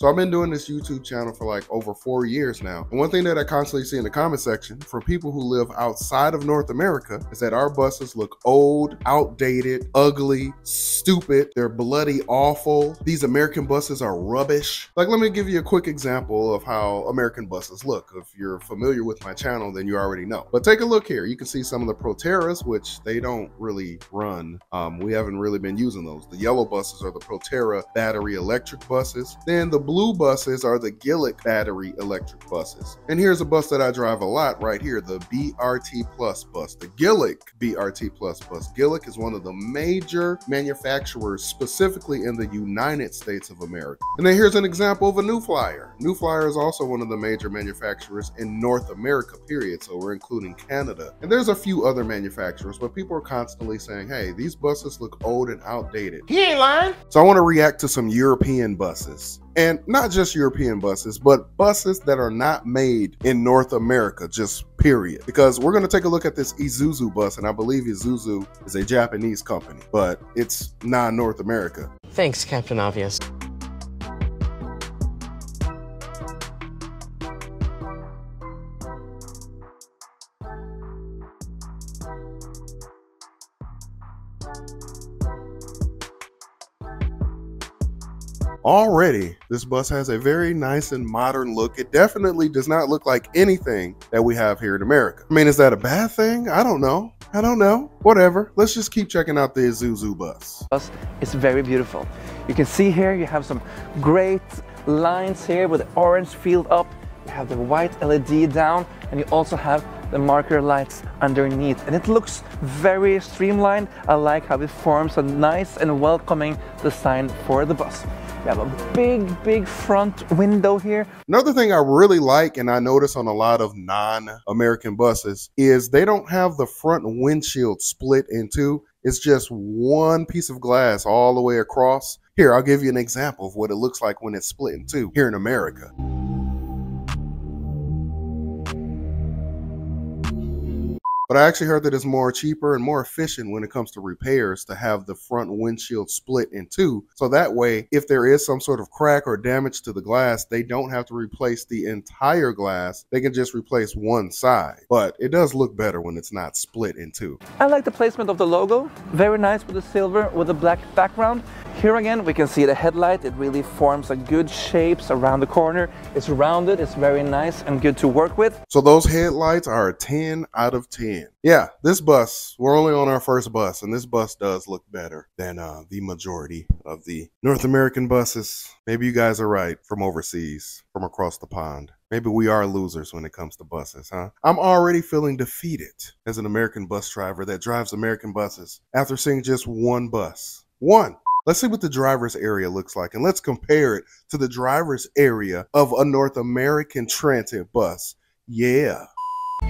So I've been doing this YouTube channel for like over 4 years now. And one thing that I constantly see in the comment section from people who live outside of North America is that our buses look old, outdated, ugly, stupid. They're bloody awful. These American buses are rubbish. Like, let me give you a quick example of how American buses look. If you're familiar with my channel, then you already know. But take a look here. You can see some of the Proterras, which they don't really run. We haven't really been using those. The yellow buses are the Proterra battery electric buses. Then the blue buses are the Gillig battery electric buses. And here's a bus that I drive a lot right here, the BRT Plus Bus, the Gillig BRT Plus Bus. Gillig is one of the major manufacturers specifically in the United States of America. And then here's an example of a New Flyer. New Flyer is also one of the major manufacturers in North America, period. So we're including Canada. And there's a few other manufacturers, but people are constantly saying, hey, these buses look old and outdated. He ain't lying. So I want to react to some European buses. And not just European buses, but buses that are not made in North America, just period. Because we're going to take a look at this Isuzu bus, and I believe Isuzu is a Japanese company, but it's not North America. Thanks, Captain Obvious. Already, this bus has a very nice and modern look. It definitely does not look like anything that we have here in America. I mean, is that a bad thing? I don't know. Whatever. Let's just keep checking out the Isuzu bus. It's very beautiful. You can see here, you have some great lines here with the orange field up. You have the white LED down, and you also have the marker lights underneath, and it looks very streamlined. I like how it forms a nice and welcoming design for the bus. You have a big front window here. Another thing I really like, and I notice on a lot of non-American buses, is they don't have the front windshield split in two. It's just one piece of glass all the way across. Here, I'll give you an example of what it looks like when it's split in two here in America. But I actually heard that it's more cheaper and more efficient when it comes to repairs to have the front windshield split in two. So that way, if there is some sort of crack or damage to the glass, they don't have to replace the entire glass. They can just replace one side. But it does look better when it's not split in two. I like the placement of the logo. Very nice with the silver with a black background. Here again, we can see the headlight. It really forms a good shape around the corner. It's rounded. It's very nice and good to work with. So those headlights are a 10 out of 10. Yeah, this bus, we're only on our first bus, and this bus does look better than the majority of the North American buses. Maybe you guys are right, from overseas, from across the pond. Maybe we are losers when it comes to buses, huh? I'm already feeling defeated as an American bus driver that drives American buses after seeing just one bus. One. Let's see what the driver's area looks like, and let's compare it to the driver's area of a North American transit bus. Yeah.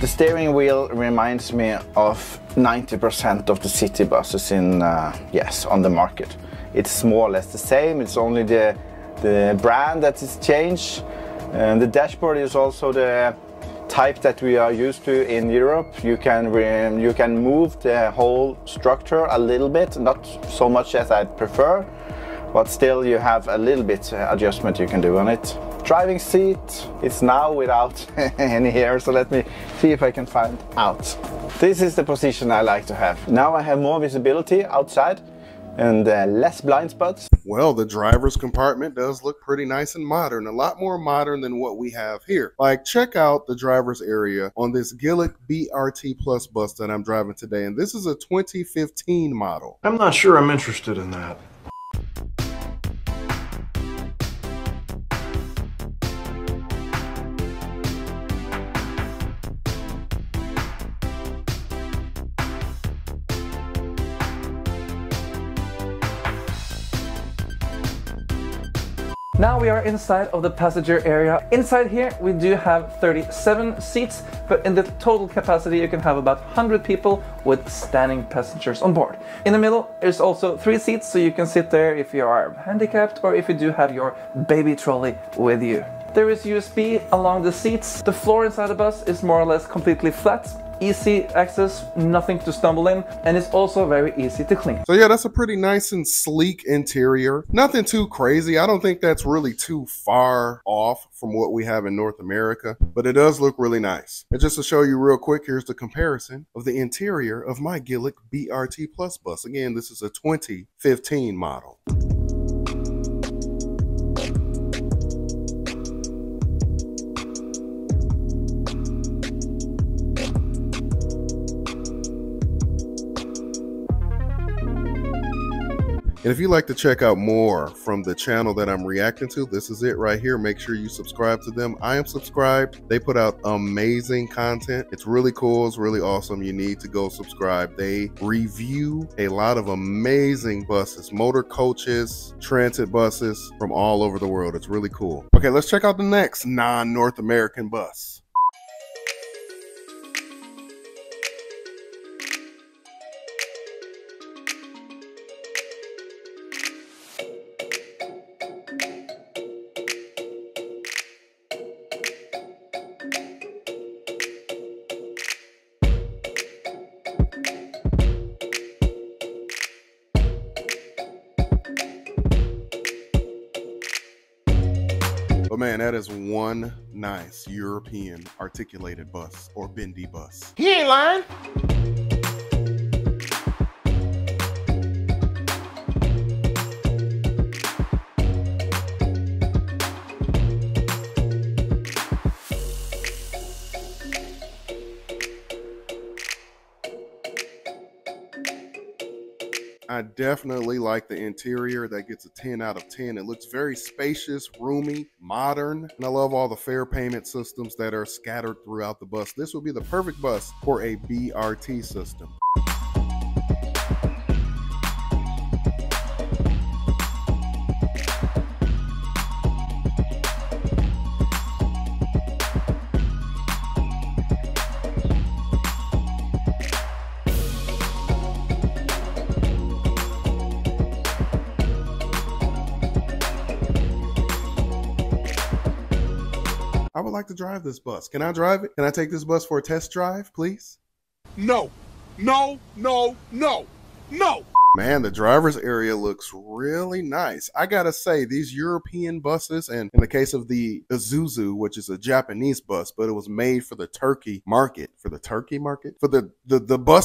The steering wheel reminds me of 90% of the city buses in, yes, on the market. It's more or less the same. It's only the brand that is changed. And the dashboard is also the type that we are used to in Europe. You can move the whole structure a little bit, not so much as I'd prefer, but still you have a little bit adjustment you can do on it. Driving seat, it's now without any hair, so let me see if I can find out. This is the position I like to have. Now I have more visibility outside and less blind spots. Well, the driver's compartment does look pretty nice and modern, a lot more modern than what we have here. Like, check out the driver's area on this Gillig BRT Plus bus that I'm driving today, and this is a 2015 model. I'm not sure I'm interested in that. Now we are inside of the passenger area. Inside here we do have 37 seats, but in the total capacity you can have about 100 people with standing passengers on board. In the middle there's also 3 seats, so you can sit there if you are handicapped or if you do have your baby trolley with you. There is USB along the seats. The floor inside the bus is more or less completely flat. easy access, nothing to stumble in, and it's also very easy to clean. So yeah, that's a pretty nice and sleek interior. Nothing too crazy. I don't think that's really too far off from what we have in North America, but it does look really nice. And just to show you real quick, here's the comparison of the interior of my Gillig BRT Plus Bus. Again, this is a 2015 model. And if you'd like to check out more from the channel that I'm reacting to, this is it right here. Make sure you subscribe to them. I am subscribed. They put out amazing content. It's really cool. It's really awesome. You need to go subscribe. They review a lot of amazing buses, motor coaches, transit buses from all over the world. It's really cool. Okay, let's check out the next non-North American bus. But man, that is one nice European articulated bus, or bendy bus. He ain't lying. I definitely like the interior. That gets a 10 out of 10. It looks very spacious, roomy, modern, and I love all the fare payment systems that are scattered throughout the bus. This would be the perfect bus for a BRT system. I would like to drive this bus. Can I drive it? Can I take this bus for a test drive, please? No, no, no, no, no. Man, the driver's area looks really nice. I gotta say, these European buses, and in the case of the Isuzu, which is a Japanese bus, but it was made for the Turkey market, for the bus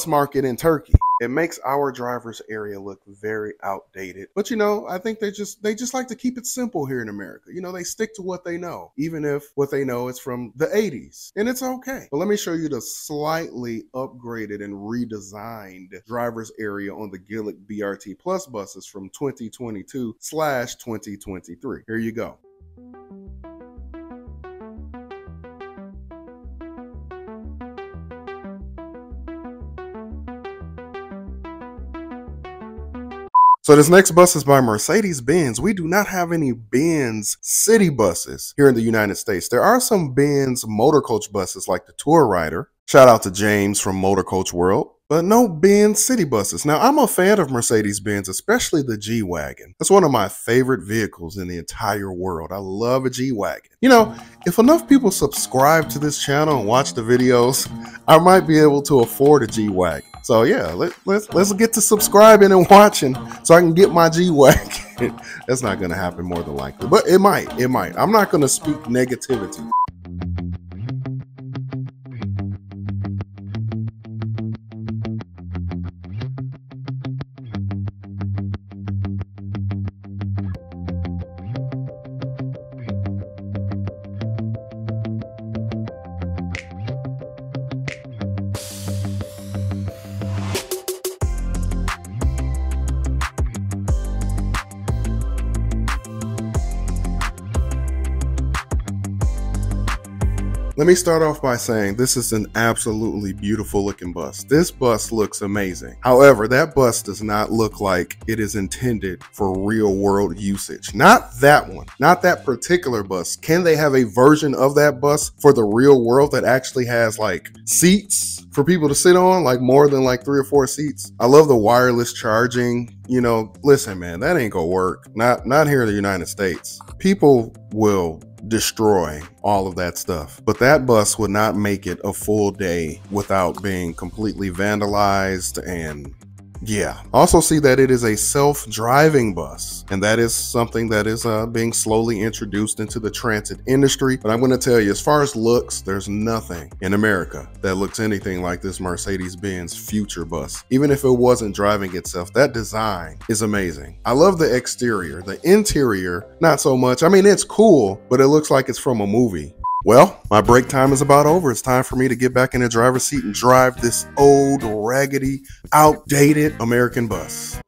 market in Turkey. It makes our driver's area look very outdated. But you know, I think they just like to keep it simple here in America. You know, they stick to what they know, even if what they know is from the 80s, and it's okay. But let me show you the slightly upgraded and redesigned driver's area on the Gillig BRT Plus buses from 2022/2023. Here you go. So this next bus is by Mercedes-Benz. We do not have any Benz city buses here in the United States. There are some Benz motor coach buses like the Tour Rider. Shout out to James from Motor Coach World. But no Benz city buses. Now, I'm a fan of Mercedes-Benz, especially the G-Wagon. That's one of my favorite vehicles in the entire world. I love a G-Wagon. You know, if enough people subscribe to this channel and watch the videos, I might be able to afford a G-Wagon. So yeah, let's get to subscribing and watching so I can get my G-Wagon. That's not gonna happen more than likely, but it might. I'm not gonna speak negativity. Let me start off by saying this is an absolutely beautiful looking bus. This bus looks amazing. However, that bus does not look like it is intended for real world usage. Not that one, not that particular bus. Can they have a version of that bus for the real world that actually has like seats for people to sit on, like more than like 3 or 4 seats? I love the wireless charging. You know, listen, man, that ain't gonna work. Not here in the United States. people will destroy all of that stuff. But that bus would not make it a full day without being completely vandalized. And yeah, also see that it is a self-driving bus, and that is something that is being slowly introduced into the transit industry. But I'm going to tell you, as far as looks, there's nothing in America that looks anything like this Mercedes-Benz future bus. Even if it wasn't driving itself, that design is amazing. I love the exterior. The interior, not so much. I mean, it's cool, but it looks like it's from a movie. Well, my break time is about over. It's time for me to get back in the driver's seat and drive this old, raggedy, outdated American bus.